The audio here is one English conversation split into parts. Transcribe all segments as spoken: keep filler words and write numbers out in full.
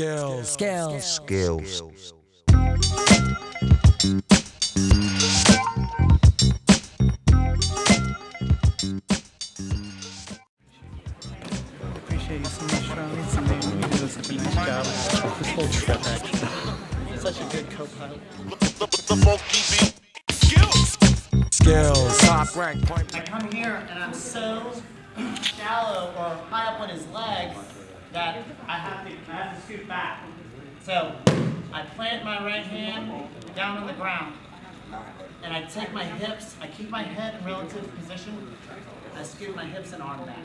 Scales. Scales. Scales. Scales. Appreciate you so much, Sean. It's amazing. You do such a nice job. This whole trip, actually. You're such a good co-pilot. Scales. Top rank. I come here and I'm so shallow or high up on his legs that I have to, I have to scoot back. So I plant my right hand down on the ground, and I take my hips, I keep my head in relative position, I scoot my hips and arm back.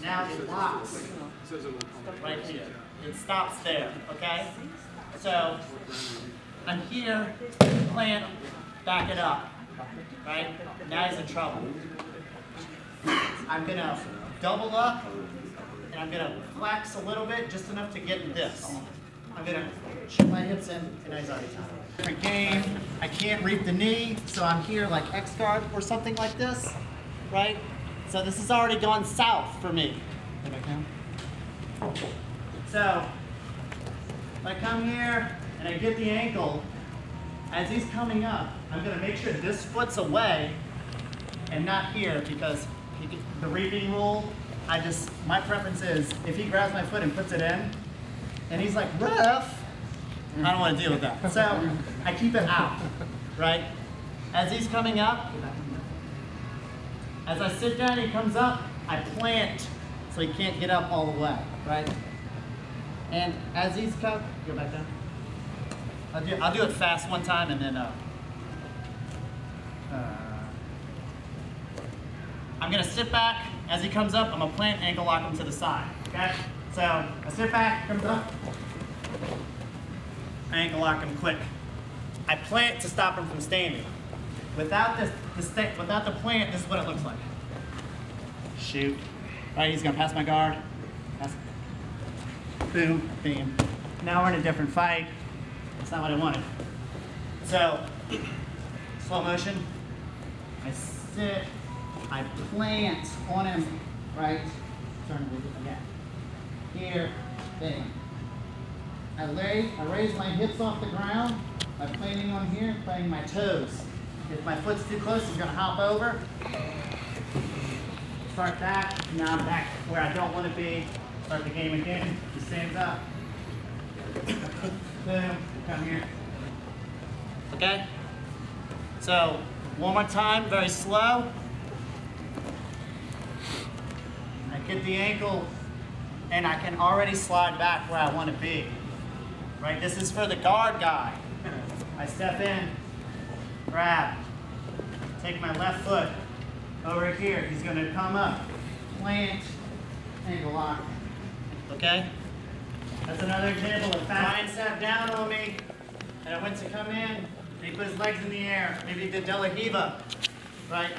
Now it locks right here. It stops there, okay? So I'm here, plant, back it up, right? Now he's in trouble. I'm gonna double up, and I'm gonna flex a little bit, just enough to get this. I'm gonna shoot my hips in, and I already tired. Different game, I can't reap the knee, so I'm here like X guard or something like this, right? So this has already gone south for me. So, if I come here and I get the ankle, as he's coming up, I'm gonna make sure this foot's away and not here, because the reaping rule, I just, my preference is, if he grabs my foot and puts it in, and he's like, ref, I don't want to deal with that. So I keep it out, right? As he's coming up, as I sit down, he comes up, I plant, so he can't get up all the way, right? And as he's come, go back down. I'll do, I'll do it fast one time and then, uh, uh, I'm gonna sit back. As he comes up, I'm gonna plant, ankle lock him to the side, okay? So I sit back, comes up, I ankle lock him quick. I plant to stop him from standing. Without this, the st without the plant, this is what it looks like. Shoot. All right, he's gonna pass my guard. Pass. Boom, bam. Now we're in a different fight. That's not what I wanted. So, slow motion. I sit, I plant on him, right? Turn again. Here, bam. I raise, I raise my hips off the ground by planting on here, playing my toes. If my foot's too close, he's gonna hop over. Start back, now I'm back where I don't wanna be. Start the game again, he stands up. Boom, come here. Okay? So, one more time, very slow. I get the ankle, and I can already slide back where I want to be, right? This is for the guard guy. I step in, grab, take my left foot over here. He's going to come up, plant, ankle lock. Okay? That's another example of Ryan sat down on me, and I went to come in, and he put his legs in the air. Maybe he did De La Hiva, right?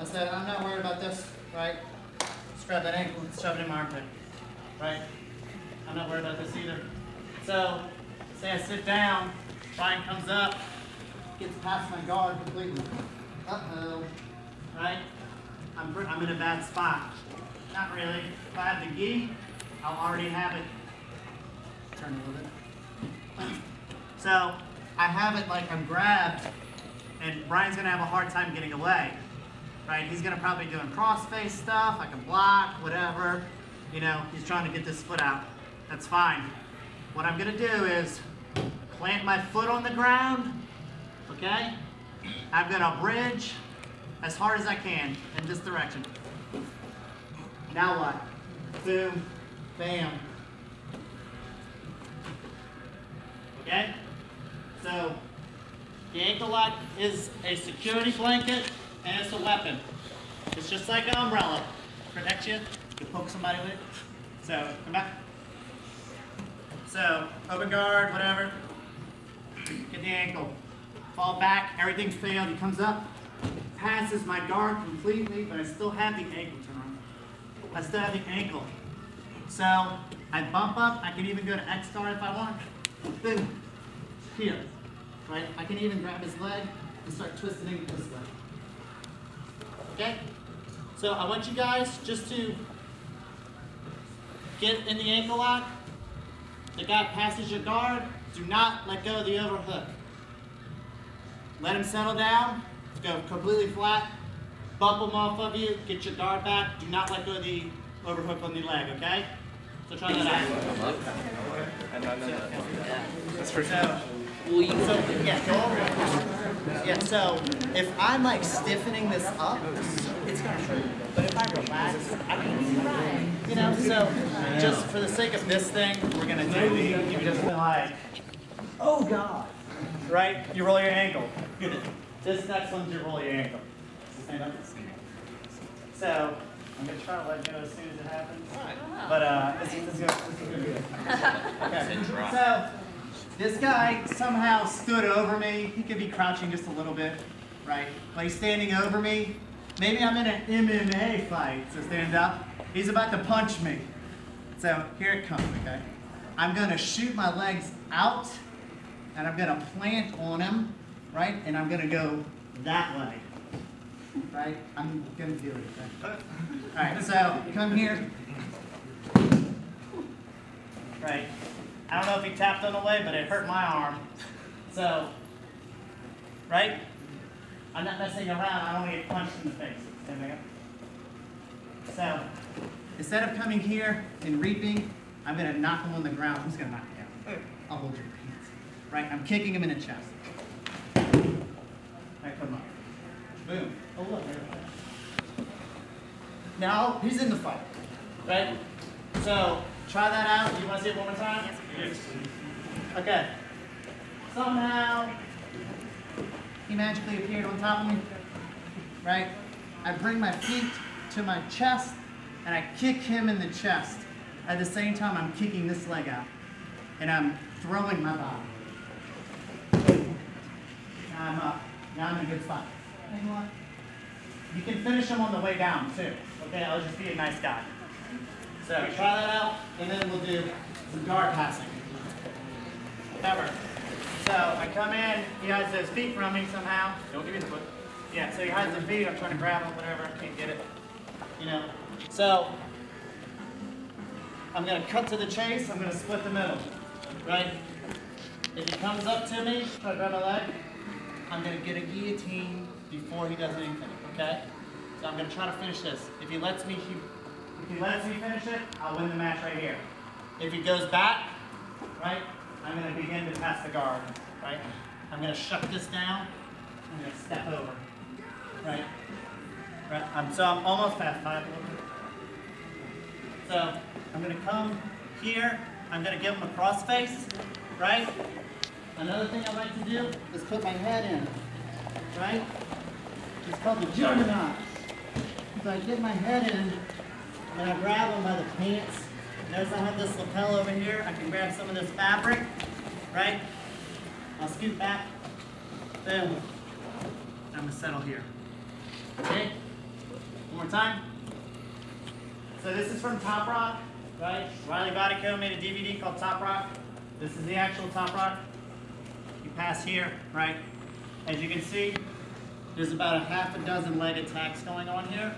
I said, I'm not worried about this, right? Let's grab that ankle and shove it in my armpit. Right? I'm not worried about this either. So, say I sit down, Brian comes up, gets past my guard completely. Uh-oh. Right? I'm, I'm in a bad spot. Not really. If I have the gi, I'll already have it. Turn a little bit. So, I have it like I'm grabbed, and Brian's going to have a hard time getting away. Right? He's going to probably be doing cross-face stuff. I can block, whatever. You know, he's trying to get this foot out. That's fine. What I'm gonna do is plant my foot on the ground, okay? I'm gonna bridge as hard as I can in this direction. Now what? Boom, bam. Okay? So, the ankle lock is a security blanket and it's a weapon. It's just like an umbrella. Protects you. You poke somebody with it. So, come back. So, open guard, whatever. Get the ankle. Fall back, everything's failed. He comes up, passes my guard completely, but I still have the ankle. Turn around. I still have the ankle. So, I bump up. I can even go to X guard if I want. Boom. Here. Right? I can even grab his leg and start twisting him this way. Okay? So, I want you guys just to get in the ankle lock, the guy passes your guard, do not let go of the overhook. Let him settle down, go completely flat, bump him off of you, get your guard back, do not let go of the overhook on the leg, okay? So try that out. I know, I know. That's for sure. So, yeah, go over. Yeah, so if I'm like stiffening this up, it's gonna hurt. But if I relax, I can you know, so just for the sake of this thing, we're gonna do the you just like, oh god. Right? You roll your ankle. Good. This next one's you roll your ankle. So I'm gonna try to let go as soon as it happens. But uh this is this is gonna be good. Okay. So this guy somehow stood over me. He could be crouching just a little bit, right? But he's standing over me. Maybe I'm in an M M A fight, so stand up. He's about to punch me. So here it comes, okay? I'm gonna shoot my legs out, and I'm gonna plant on him, right? And I'm gonna go that way, right? I'm gonna do it, okay? All right, so come here. Right. I don't know if he tapped on the leg, but it hurt my arm. So, right? I'm not messing around. I don't want to get punched in the face. So, instead of coming here and reaping, I'm going to knock him on the ground. Who's going to knock him down? I'll hold your pants. Right? I'm kicking him in the chest. All right, come on. Boom. Oh, look. Now, he's in the fight. Right? So, try that out. You want to see it one more time? Yes. Okay. Somehow, he magically appeared on top of me, right? I bring my feet to my chest, and I kick him in the chest. At the same time, I'm kicking this leg out, and I'm throwing my body. Now I'm up. Now I'm in a good spot. You can finish him on the way down, too. Okay, I'll just be a nice guy. So try that out, and then we'll do some guard passing. Cover. So I come in, he hides his feet from me somehow. Don't give me the foot. Yeah, so he hides his feet, I'm trying to grab him, whatever, I can't get it. You know. So I'm gonna cut to the chase, I'm gonna split the middle. Right? If he comes up to me, try to grab my leg, I'm gonna get a guillotine before he does anything, okay? So I'm gonna try to finish this. If he lets me, he If he lets me finish it, I'll win the match right here. If he goes back, right, I'm going to begin to pass the guard, right? I'm going to shut this down, I'm going to step over, right? right. I'm, so I'm almost past five. So I'm going to come here, I'm going to give him a cross face, right? Another thing I like to do is put my head in, right? It's called the juggernaut. So I get my head in, and I grab them by the pants. Notice I have this lapel over here. I can grab some of this fabric, right? I'll scoot back. Boom. I'm gonna settle here. Okay? One more time. So this is from Top Rock, right? Reilly Bodycomb made a D V D called Top Rock. This is the actual Top Rock. You pass here, right? As you can see, there's about a half a dozen leg attacks going on here.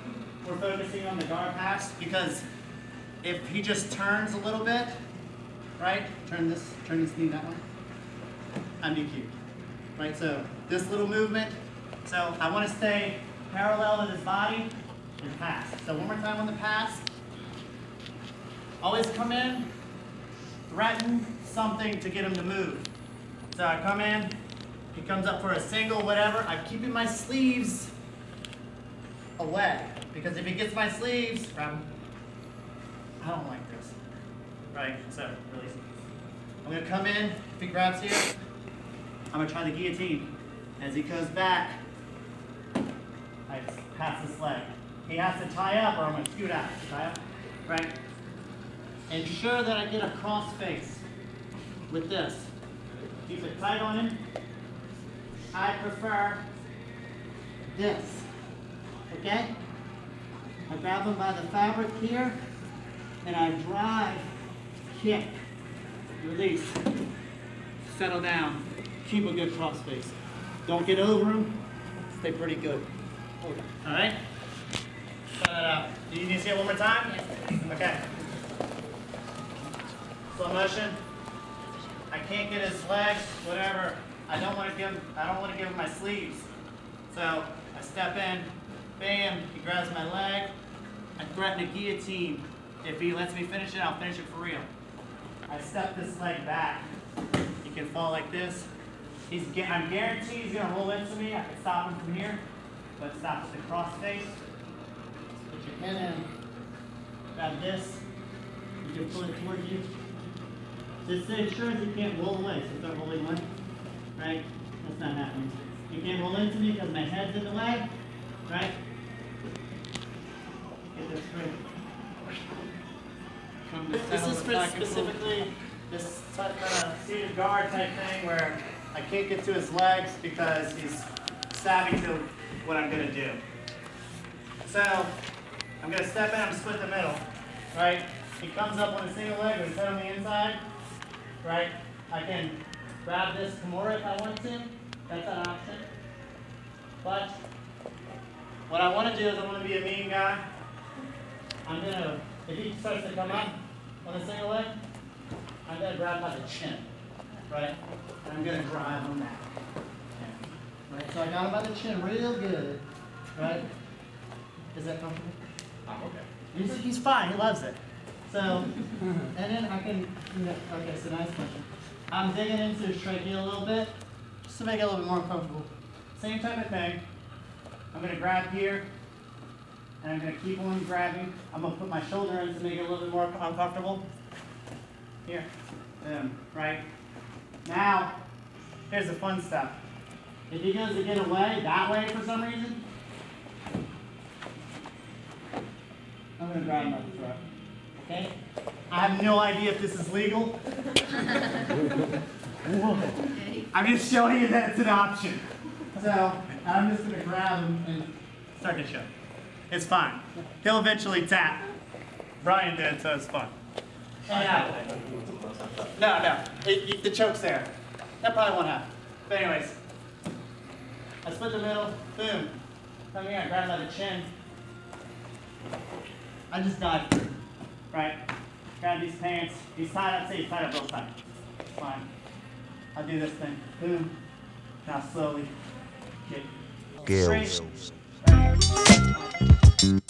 We're focusing on the guard pass because if he just turns a little bit, right? Turn this, turn this knee that way. I'm D Q'd, right? So this little movement. So I want to stay parallel with his body and pass. So one more time on the pass. Always come in, threaten something to get him to move. So I come in. He comes up for a single, whatever. I'm keeping my sleeves away. Because if he gets my sleeves, um, I don't like this. Right, so release. I'm gonna come in, if he grabs here, I'm gonna try the guillotine. As he goes back, I pass this leg. He has to tie up or I'm gonna scoot out, tie up, right? Ensure that I get a cross face with this. Keep it tight on him. I prefer this, okay? I grab him by the fabric here, and I drive, kick, release, settle down, keep a good cross face. Don't get over him, stay pretty good. Okay. All right? So, uh, do you need to see it one more time? Yes. Okay. Slow motion. I can't get his legs, whatever. I don't want to give him, I don't want to give him my sleeves. So I step in, bam, he grabs my leg. I threaten to guillotine. If he lets me finish it, I'll finish it for real. I step this leg back. He can fall like this. He's, I'm guaranteed he's gonna roll into me. I can stop him from here, but stop with the cross face. Put your head in, grab this. You can pull it towards you. Just to ensure you can't roll away, so don't roll away. Right? That's not happening. You can't roll into me because my head's in the way. Right? Get this straight. This is for specifically this type of seated guard type thing where I can't get to his legs because he's savvy to what I'm going to do. So I'm going to step in and split the middle, right? He comes up on a single leg and set on the inside, right? I can grab this Kimura if I want to. That's an option. But what I want to do is I want to be a mean guy. I'm going to, if he starts to come up on a single leg, I'm going to grab by the chin, right? And I'm going to drive him back. Yeah. Right, so I got him by the chin real good, right? Is that comfortable? Oh, okay. He's, he's fine, he loves it. So, and then I can, you know, okay, so nice question. I'm digging into his trachea a little bit, just to make it a little bit more comfortable. Same type of thing. I'm going to grab here. And I'm going to keep on grabbing. I'm going to put my shoulder in to make it a little bit more uncomfortable. Here. Boom. Right? Now, here's the fun stuff. If he goes to get away that way for some reason, I'm going to grab him by the throat. Okay? I have no idea if this is legal. I'm just showing you that it's an option. So, I'm just going to grab him and start to show. It's fine. He'll eventually tap. Brian did, so it's fun. Yeah. No, no. It, it, the choke's there. That probably won't happen. But anyways, I split the middle. Boom. Come here. I grab him by the chin. I just dive through. Right. Grab these pants. He's tied up. Say he's tied up real tight. It's fine. I'll do this thing. Boom. Now slowly. Get. Straight. Thank you.